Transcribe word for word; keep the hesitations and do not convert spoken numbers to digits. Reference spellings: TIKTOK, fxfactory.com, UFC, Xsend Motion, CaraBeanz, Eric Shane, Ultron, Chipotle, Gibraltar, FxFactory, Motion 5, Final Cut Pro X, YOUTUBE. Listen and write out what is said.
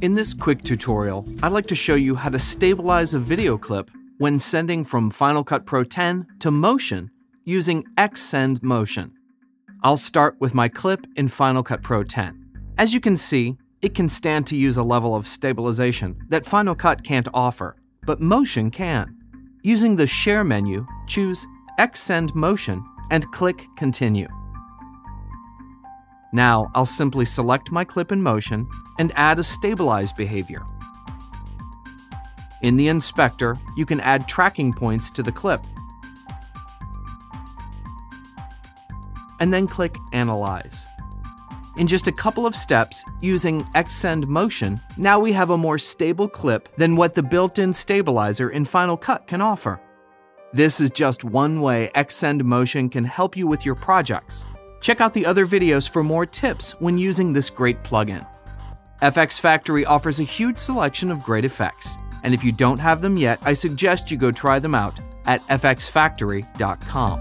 In this quick tutorial, I'd like to show you how to stabilize a video clip when sending from Final Cut Pro ten to Motion using Xsend Motion. I'll start with my clip in Final Cut Pro ten. As you can see, it can stand to use a level of stabilization that Final Cut can't offer, but Motion can. Using the Share menu, choose Xsend Motion and click Continue. Now I'll simply select my clip in Motion and add a stabilize behavior. In the inspector, you can add tracking points to the clip, and then click Analyze. In just a couple of steps, using Xsend Motion, now we have a more stable clip than what the built-in stabilizer in Final Cut can offer. This is just one way Xsend Motion can help you with your projects. Check out the other videos for more tips when using this great plugin. FxFactory offers a huge selection of great effects, and if you don't have them yet, I suggest you go try them out at f x factory dot com.